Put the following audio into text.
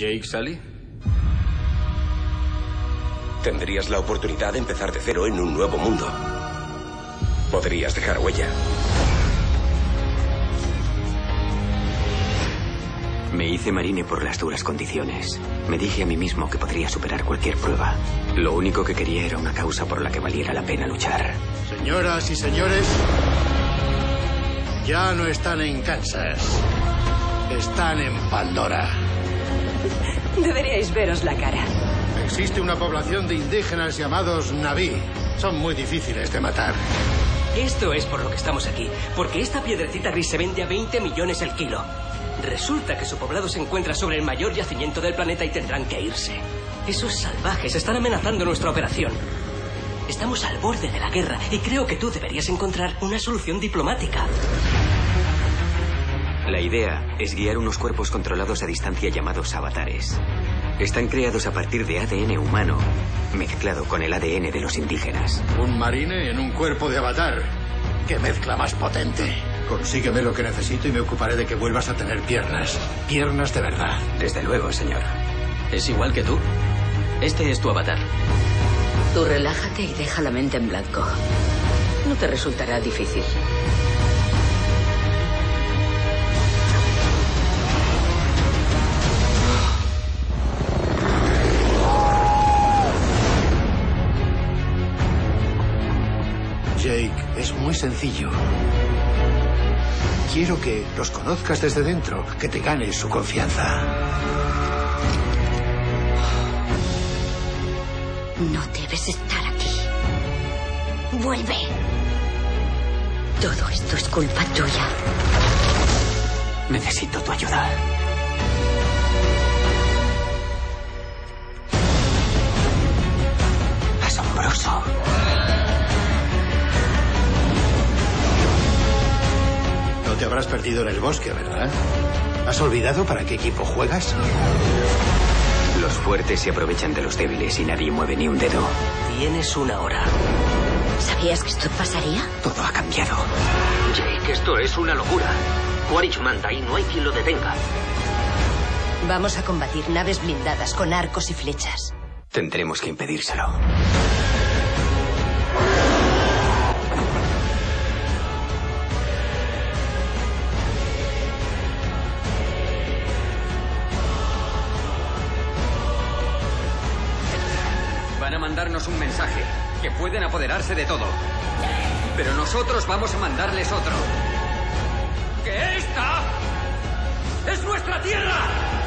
¿Jake Sully? Tendrías la oportunidad de empezar de cero en un nuevo mundo. Podrías dejar huella. Me hice marine por las duras condiciones. Me dije a mí mismo que podría superar cualquier prueba. Lo único que quería era una causa por la que valiera la pena luchar. Señoras y señores, ya no están en Kansas. Están en Pandora. Deberíais veros la cara. Existe una población de indígenas llamados Naví. Son muy difíciles de matar. Esto es por lo que estamos aquí. Porque esta piedrecita gris se vende a 20 millones el kilo. Resulta que su poblado se encuentra sobre el mayor yacimiento del planeta y tendrán que irse. Esos salvajes están amenazando nuestra operación. Estamos al borde de la guerra y creo que tú deberías encontrar una solución diplomática. La idea es guiar unos cuerpos controlados a distancia llamados avatares. Están creados a partir de ADN humano, mezclado con el ADN de los indígenas. Un marine en un cuerpo de avatar. ¡Qué mezcla más potente! Consígueme lo que necesito y me ocuparé de que vuelvas a tener piernas. Piernas de verdad. Desde luego, señor. Es igual que tú. Este es tu avatar. Tú relájate y deja la mente en blanco. No te resultará difícil. Jake, es muy sencillo. Quiero que los conozcas desde dentro, que te ganes su confianza. No debes estar aquí. Vuelve. Todo esto es culpa tuya. Necesito tu ayuda. Asombroso. Te habrás perdido en el bosque, ¿verdad? ¿Has olvidado para qué equipo juegas? Los fuertes se aprovechan de los débiles y nadie mueve ni un dedo. Tienes una hora. ¿Sabías que esto pasaría? Todo ha cambiado. Jake, esto es una locura. Quaritch manda y no hay quien lo detenga. Vamos a combatir naves blindadas con arcos y flechas. Tendremos que impedírselo. Mandarnos un mensaje, que pueden apoderarse de todo, pero nosotros vamos a mandarles otro. ¡Que esta es nuestra tierra!